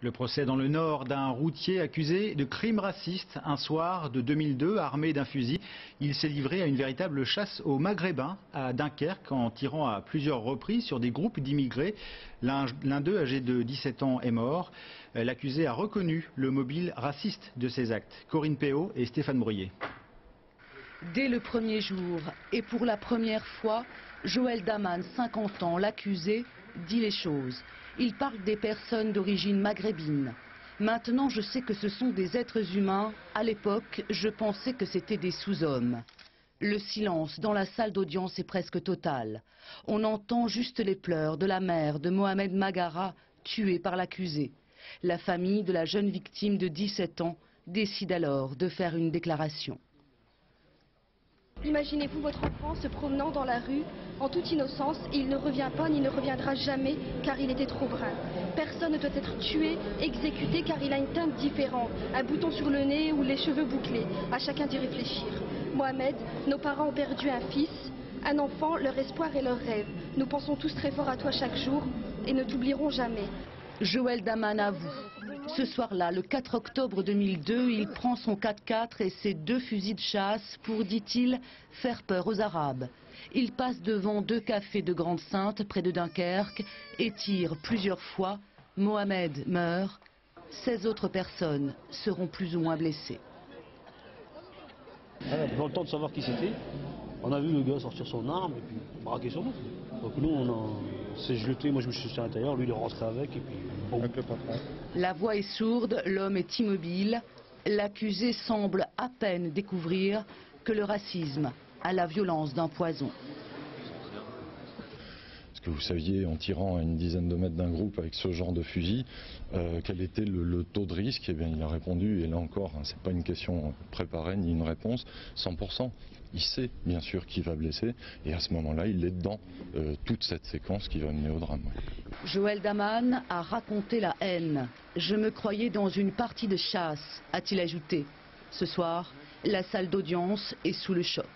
Le procès dans le Nord d'un routier accusé de crimes racistes. Un soir de 2002, armé d'un fusil, il s'est livré à une véritable chasse aux Maghrébins à Dunkerque en tirant à plusieurs reprises sur des groupes d'immigrés. L'un d'eux, âgé de 17 ans, est mort. L'accusé a reconnu le mobile raciste de ses actes. Corinne Péo et Stéphane Brouillet. Dès le premier jour, et pour la première fois, Joël Daman, 50 ans, l'accusé, dit les choses. Il parle des personnes d'origine maghrébine. Maintenant, je sais que ce sont des êtres humains. À l'époque, je pensais que c'était des sous-hommes. Le silence dans la salle d'audience est presque total. On entend juste les pleurs de la mère de Mohamed Maghara, tué par l'accusé. La famille de la jeune victime de 17 ans décide alors de faire une déclaration. Imaginez-vous votre enfant se promenant dans la rue en toute innocence et il ne revient pas ni ne reviendra jamais car il était trop brun. Personne ne doit être tué, exécuté car il a une teinte différente, un bouton sur le nez ou les cheveux bouclés. À chacun d'y réfléchir. Mohamed, nos parents ont perdu un fils, un enfant, leur espoir et leur rêve. Nous pensons tous très fort à toi chaque jour et ne t'oublierons jamais. Joël Daman avoue. Ce soir-là, le 4 octobre 2002, il prend son 4x4 et ses deux fusils de chasse pour, dit-il, faire peur aux Arabes. Il passe devant deux cafés de Grande-Synthe, près de Dunkerque, et tire plusieurs fois. Mohamed meurt. 16 autres personnes seront plus ou moins blessées. Dans le temps de savoir qui c'était, on a vu le gars sortir son arme et puis braquer sur nous. Donc nous, on s'est jeté, moi je me suis jeté à l'intérieur, lui il est rentré avec et puis bon. La voix est sourde, l'homme est immobile. L'accusé semble à peine découvrir que le racisme a la violence d'un poison. Parce que vous saviez, en tirant à une dizaine de mètres d'un groupe avec ce genre de fusil, quel était le taux de risque? Et bien, il a répondu, et là encore, hein, c'est pas une question préparée ni une réponse, 100%. Il sait bien sûr qui va blesser, et à ce moment-là, il est dans toute cette séquence qui va mener au drame. Joël Daman a raconté la haine. « Je me croyais dans une partie de chasse », a-t-il ajouté. Ce soir, la salle d'audience est sous le choc.